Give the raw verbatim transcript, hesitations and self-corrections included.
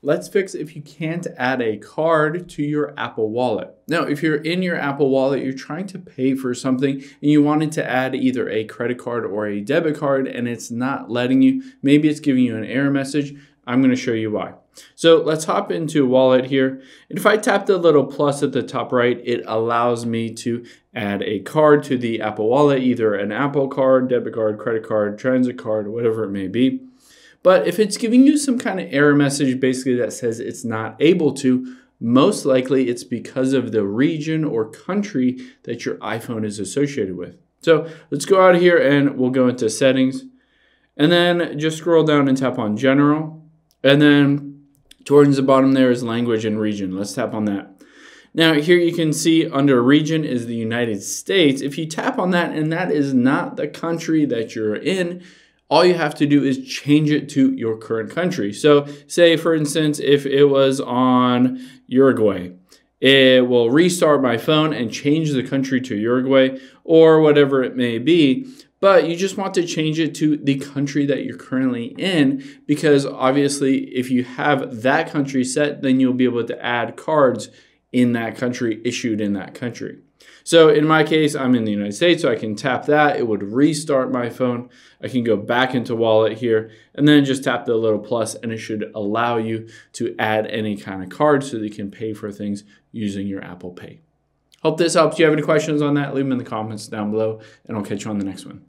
Let's fix if you can't add a card to your Apple Wallet. Now, if you're in your Apple Wallet, you're trying to pay for something and you wanted to add either a credit card or a debit card and it's not letting you, maybe it's giving you an error message. I'm going to show you why. So let's hop into Wallet here. And if I tap the little plus at the top right, it allows me to add a card to the Apple Wallet, either an Apple Card, debit card, credit card, transit card, whatever it may be. But if it's giving you some kind of error message basically that says it's not able to, most likely it's because of the region or country that your iPhone is associated with. So let's go out here and we'll go into settings and then just scroll down and tap on general. And then towards the bottom there is language and region. Let's tap on that. Now here you can see under region is the United States. If you tap on that and that is not the country that you're in, all you have to do is change it to your current country. So say, for instance, if it was on Uruguay, it will restart my phone and change the country to Uruguay or whatever it may be. But you just want to change it to the country that you're currently in, because obviously if you have that country set, then you'll be able to add cards in that country, issued in that country. So in my case, I'm in the United States, so I can tap that. It would restart my phone. I can go back into Wallet here and then just tap the little plus and it should allow you to add any kind of card so that you can pay for things using your Apple Pay. Hope this helps. If you have any questions on that, leave them in the comments down below and I'll catch you on the next one.